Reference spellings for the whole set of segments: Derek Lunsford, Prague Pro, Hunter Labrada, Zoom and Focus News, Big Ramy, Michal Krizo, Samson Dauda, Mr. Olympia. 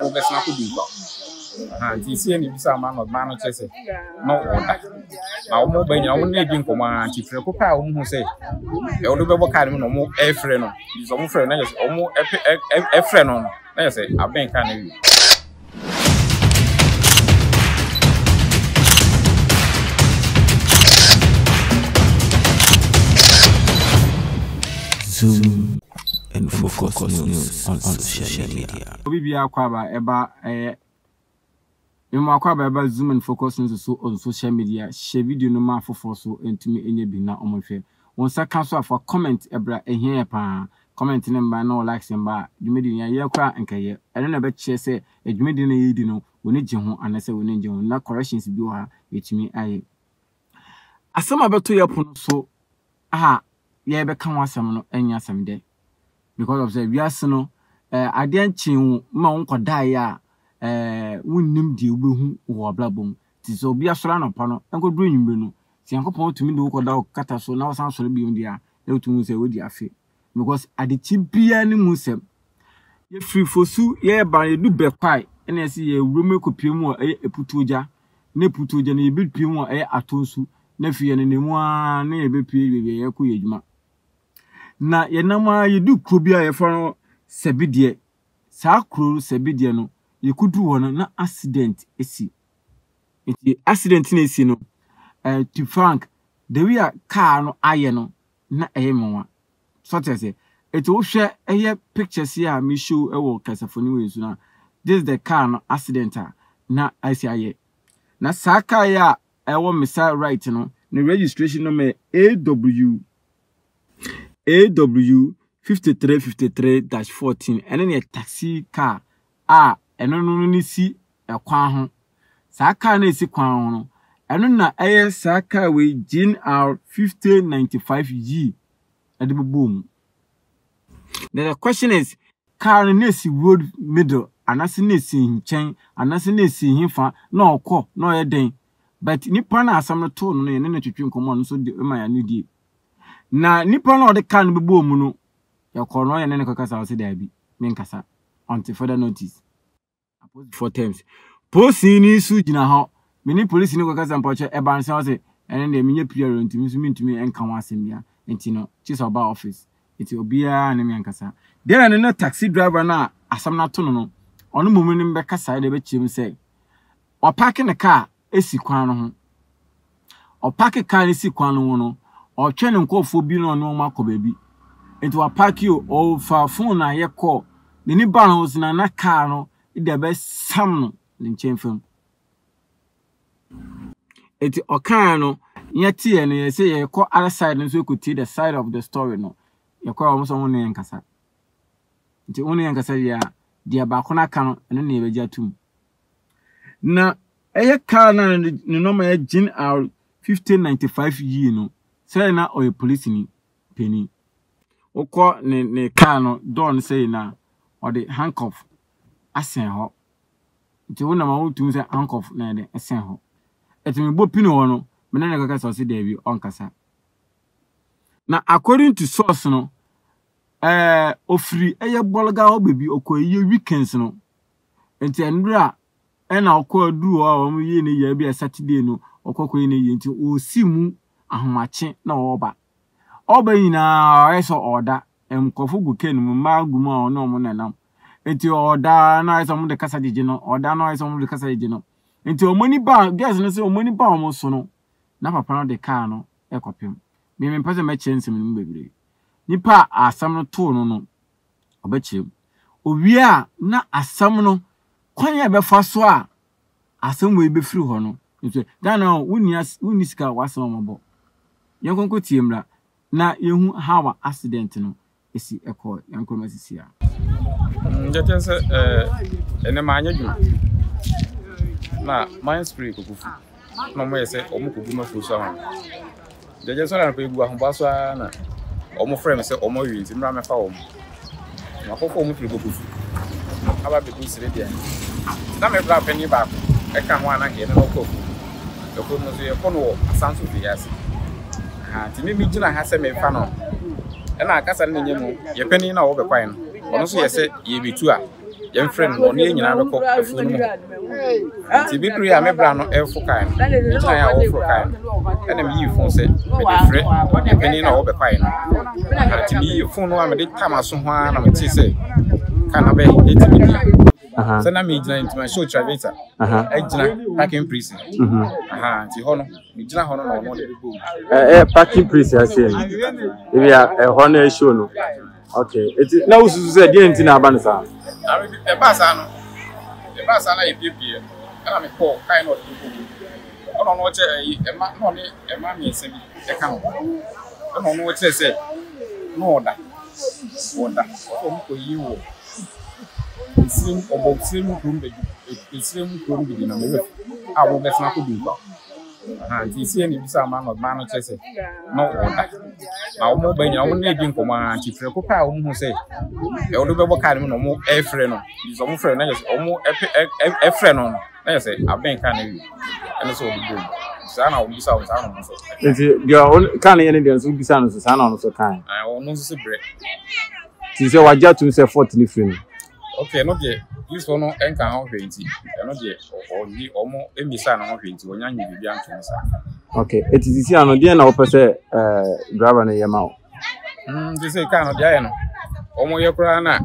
And you see any man of managers, no order. Our mobile, our neighboring command, if you cook our own, say, you'll be working on more air friend. It's a friend, or more air friend on. Let's say, I've been kind of. Zoom and Focus News on social media. We are about Zoom and Focus News on social media. Share video number for so and to me any be now on my fair. Once I cancel for comment, Ebra, and here, comment number no likes and bar. You made in a year cry and care. I don't know about chess, a jimmy no, we need you, and I say we need you. No corrections do her, which me I. As some about 2 year so aha. Yeah, but can't no any some day because of the reason. I didn't change my uncle Dia, wouldn't the who or blabum. Tis so be a surround upon Uncle Bring Bruno. See, Uncle Pont to me look out cutter so now sounds so be on the air. No to move with the affair because I did cheap piano musem. You free for so, yeah, but you do be quiet and I see a rumor could pay more a putuja, ne putuja, ne bit pay more a atosu, ne fear any one, ne be pay a quiet. Na yenama ye do kubia ye fano sebidie. Sa kru sebidie no. Ye kudu wana na accident esi. Iti accident ni esi no. To Frank. Dewi ya kaa no aye no. Na eye mwa. Sote se. Iti wopshe eye pictures ya mi show ewo kasafoni we yusu na. This is the car no accident ha. Na esi aye. Na sa kaa ya ewo misa right no. Ni registration no me AW 5353-14 and then a taxi car and no ni si a kwaho. Saka ne si kwaho and na air saka we Jin R5095G at the boom. Then the question is car nesi road middle and as nesi him chain and as nesi him fa no ko no a day. But ni pana asam to no and then to command so the my new day. Na nipa no de kan bebo mu no yakono ye ne ne kokasa o se da bi menkasa until further notice opposite 4 times police ni su gina ho me ni police ni kokasa mpoche e ban se o se ene de menye prior ntimi su mintimi enka ho asemia enti no chisa oba office enti obia ne menkasa de na no taxi driver na asam na to no ono mumu ni mbekasa de be chim se o parking the car esi kwan no ho o parking car esi kwan no no or channel call for being on no marco baby. It will pack you all for phone. I hear call the new balance in a car. It's the best salmon in chain film. It's a cano near tea and you say you call other side and so could see the side of the story. No, you call almost only in Cassa. It's only in Cassa, yeah, dear Bacona cano and then you will too. Now, a car and the number Jin R 1595 ye no. Say na or police ni penny. Oko ne kano don say na or the handcuff. Asen ho. Nti wona ma wotu say handcuff na de asen ho. Eti me bo pinu ho no, me na kaka so se David onkasa. Na according to source no, ofri eye bolga ho baby okoye weekends no. Nti enura na okodu ho o ye ne ya bi Saturday no, okokoye ne ye nti osimu ahomache na oba yina eso order emkofu gukenu maguma ono mo nanam enti order na eso mo de kasa jeje no order na eso mo de kasa jeje no enti omoni ba guess no se omoni ba omo so no na papa no de car no ekopem me me pese me chance me mbebere nipa asam no to no no obachim owi a na asam no kwan ya be fa so a asam we be firi ho no enti da na woni sika wasam mo Yanko Timra, na you how accident no is the echo, Yanko Messia. That is a man. Now, mine's pretty good. No way, say, Omukuma for someone. They just want to be Guambasa, Omo friends, Omo, you in Rama Fowl. My whole home people go. How about the good Syrian? Some have laughed any back. I can't want to get a local. The good museum, a sound to be as. Timmy Jina has a mefano. And I can't send you a penny now over the coin. Also, I said, ye be two. Young friend, one year, another cock of food. Tibri, I'm a brown air for kind, which I have for kind, and a meal phone said, friend, a penny or the pine. And to me, you phone one with it, come as someone, and she said, Canabay, it's me. Send me to my show travesa. Packing prison. Packing prison, I say. If you are a honor show, okay. It's now again in Abanza. A basano, a baby, and I'm a poor kind of people. I don't know what a mommy and mammy is. I don't know what they say. No, that. You. The same about same room, the same room within a river. I will best not do that. And you see any man of managers, no order. Our mobile, your own name for my chief, who say, I will never carry no more air friend. He's a friend, or more air friend on. I say, I've been carrying you. And so we do. Sana will be sound. Your own canny Indians will be sound as Sana also kind. I will not see bread. Since you are just to say 40 friends. Okay, not yet. You saw no anchor on 20, and not yet, or the almost any sign of 20 when young you young. Okay, it is the idea now, per se, driver near your mouth. They say, kind of Diana, almost your prana,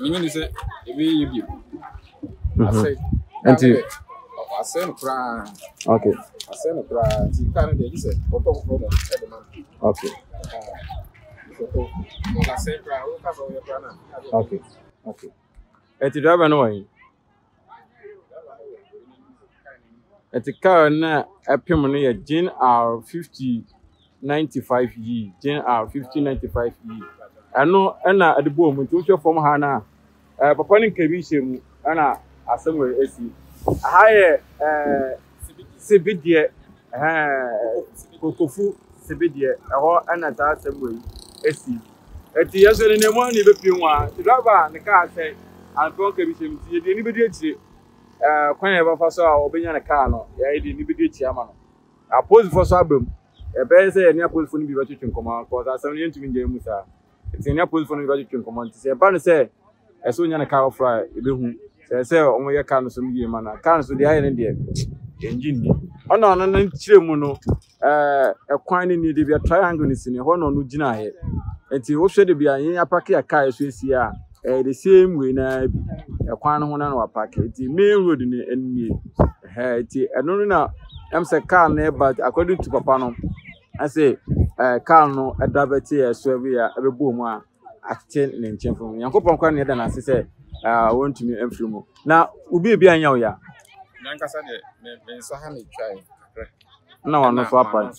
meaning is it, we give you. I say, until I send a crown. Okay, I send a crown. You can't get it. Okay, I say, crown, okay, okay. At the driver, no, at the car, now a permanent Jane are 5095 ye, Jane are 5095 ye. I know Anna at the boom with two from Hannah. Papa in Kavish, Anna, are somewhere as you hire Sibidia, Kofu, Sibidia, or Anna, that's a way as you. At the other in the morning, if you want the driver and the car said. And for commission, anybody whenever for so or being a carno, I did anybody chairman. I pose for suburb, a better and a pose for me to command, because I suddenly to me, Musa. It's in a pose for me to command. Say, Banner say, as soon as a cow fry, a boom, say, only a carno some year man, carns to the island there. Engine. Oh no, no, no, no, a quine need to be a triangle in a honor, no deny it. And he also be a packet of cars with here. The same way now, a quan one hour packet, the main road in me. I don't know, I'm a carne, but according to Papano, I say, a carno, a double tear, surveyor, every boomer, I tend and change from me. Uncle Panquania, then I say, I want to meet Enfimo. Now, we'll be a young ya. Nanka Sunday, Sahani child. No, I'm not so far.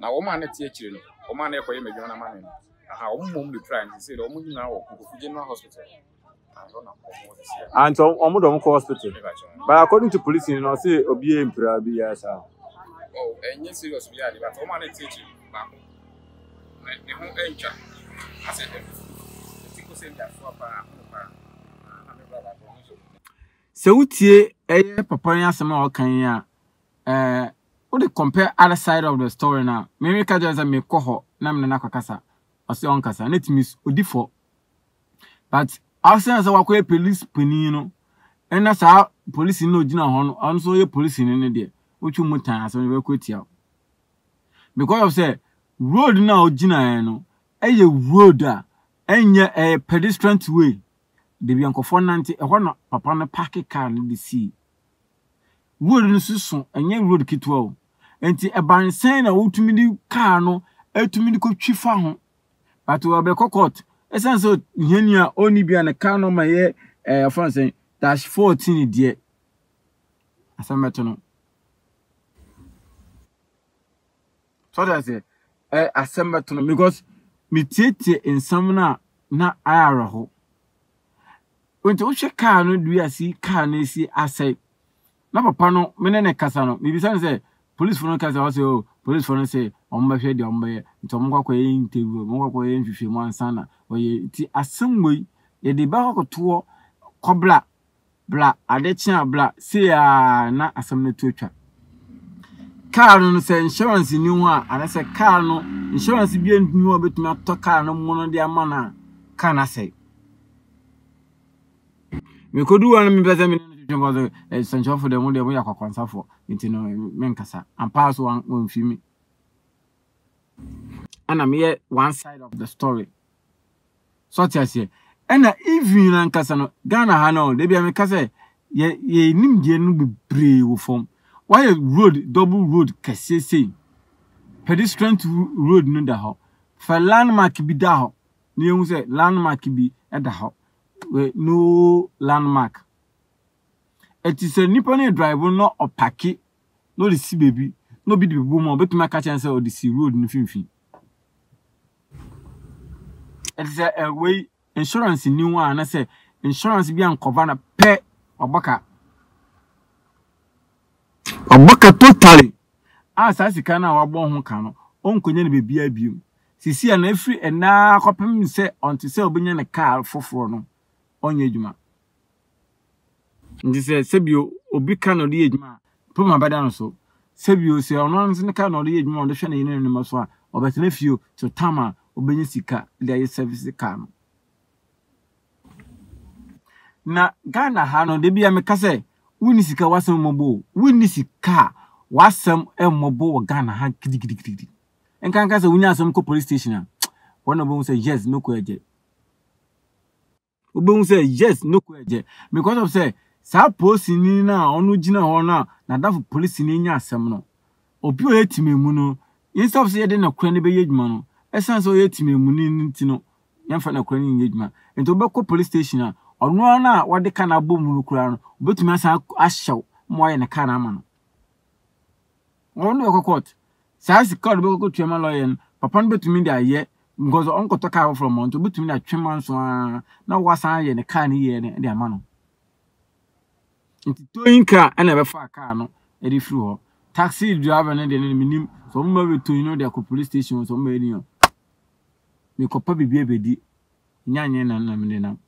Now, woman, a teacher, woman, a poem, a man. How whom we try and say, Omu now, General Hospital. I don't know. And so, Omu Hospital. But according to police, you know, say, Obi Emperor, be as well. Oh, and yes, serious, we are about Oman teaching. The whole angel. I said, the people say that for a papaya, some more can ya. Would compare other side of the story now? Maybe Kajas and Mekoho, Namna Nakakasa. Ase onkasa net miss odifo but ase na wakwe police pinino ena sa police no gina ho anso ye police ne de otwu mutan ase we kwetia because of say road na ogina no eye road a enye a pedestrian way de bi ankofo nante e ho na papa na park car ne de see road no susun enye road kitwa o enti e ban sen na wotumi di car no etumi di ko twifa ho. But we have court. Essentially, here only be an account of my France dash 14 idiot. As I'm at no. So that's it. As I'm at no because me tete in summer na araho. When to check car no do you see car no see asay. Na papa no me ne kasano. Me bisan say police for no kasa say oh police for no say. Omba hwe de omba ye nto mko kwa ye interview mko kwa ye nhwehwe mu ansana oye ti asemwe ye de ba kokoto kobla bla adecha bla se ya na asemne twetwa car no se insurance ni ho a anase car no insurance bi ni ho betuma to car no mo no de amana car na se Mikodu wana mipeza minenu chongozo sanchofu de mwule mwya kwa konsafo. Nitino menkasa. Ampaso wa mfimi. Ana miye one side of the story. Soti asye. Ena hivi yuna nkasa no. Gana hano. Debi ya mekase. Ye nimjie nubi bre uform. Waye road. Double road. Kesese. Pedestrian road nunda ho. Fa landmark bi da ho. Niye muse landmark bi eda ho. We no landmark. It is a nippon driver, not a packet, no the sea baby, no be the woman, but my catch answer or the sea road in Finfi. It is a way insurance in new one, and I say insurance be on Covana pay or bucker. A bucker totally. As I see, can I born home canoe, own couldn't be beer beam. See, see, and every and now copy say on to sell bringing a car for foreign. Onyejuma ndise sebio obi ka no de ejuma poma bada no so sebio se ono nse ka no de ejuma on de hwe na yene no maso a obetena fio to tama obenye sika de service ka no na Ghana ha no de bia me ka se wuni sika wasem mobo wuni sika wasem mobo Ghana ha gidigidigidi enkan ka se wuni asem ko police station a one of them say yes no ko eje Obun say yes no kweje because of say sa police ni na onu gina ho na da police ni nya asem no obi o yetimemu no instead of say de na kwen be yedjuma no esan so yetimemu ni ntino yamfa na kwen ni yedjuma ento be ko police station a onu na wo de kana bomu no kura no obetumi asan ahyew mo ye na kana ama no onu ko court sa si court be ko tuema lawyer papa no betumi de aye Because uncle took out from Monto, but to me, that 3 months now was I and a can here and their man. It's doing car and a far car, no, Eddie Fluor. Taxi driver and the minimum, so maybe to you know their police station was on radio. You could probably be a baby, Yan Yan and Namina.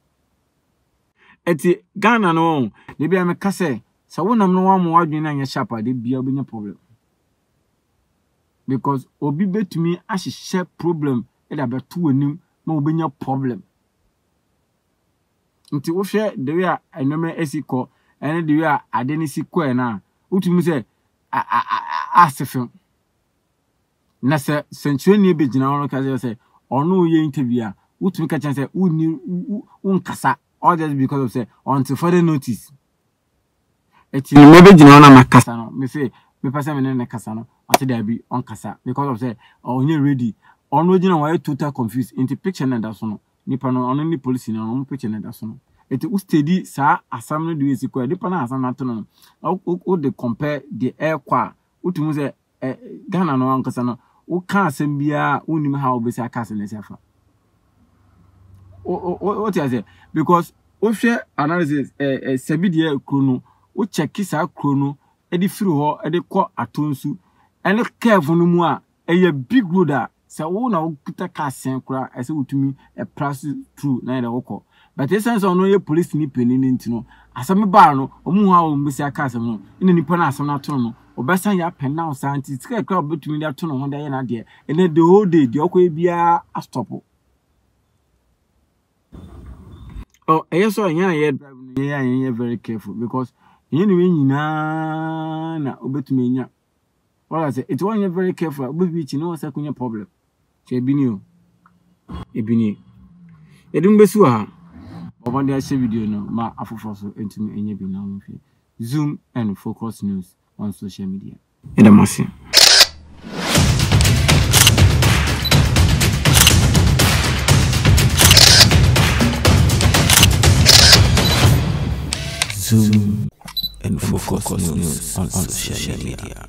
At the Ghana, no, they be a cassette. So when I'm no one more than a shepherd, they be a problem. Because Obi bet to me as a share problem. It about 2 and no be your problem. Until we share the way I number esico and the way I didn't see quena. Utum say, I asked a film. Nasa Century be general Casia say, or no ye interviewer, Utum catch and say, who knew Uncassa, all just because of say, until further notice. It's never general Macasano, me say, me pass and then a Cassano, after there be Uncassa, because of say, or near ready. Original why total confused into picture and that's on Nipano only police in our own picture and that's on it. Who steady, sir, assembly do is equal. Depana as an atom. How would they compare the air qua? Utumuse a Ghana no one casano? Who can't send beer? Who knew how busy a castle is ever? What is it? Because Osha analysis a Sabidia chrono, who checkis our chrono, a defruho, a deco atonsu, and a careful no more, a big ruder. So we now put a car senkra as we to me a price through neither walk. But this sense on no police ni penny into no. As I'm a barno, or more miss a castle, in any panas on a tunnel, or best on your pen now, scientists get a crowd between their tunnel on the end idea, and then the whole day the okay be a stop. Oh, I saw a young driving here very careful because anyway, you know, obey me. Well, I say it's one you're very careful, but which you know, what's a problem. Ebinio. Ebinio. Edumbesua. But one day I say video no, my Afrofosso into me and you be now. Zoom and Focus News on social media. Edamasi. Zoom and Focus News on social media.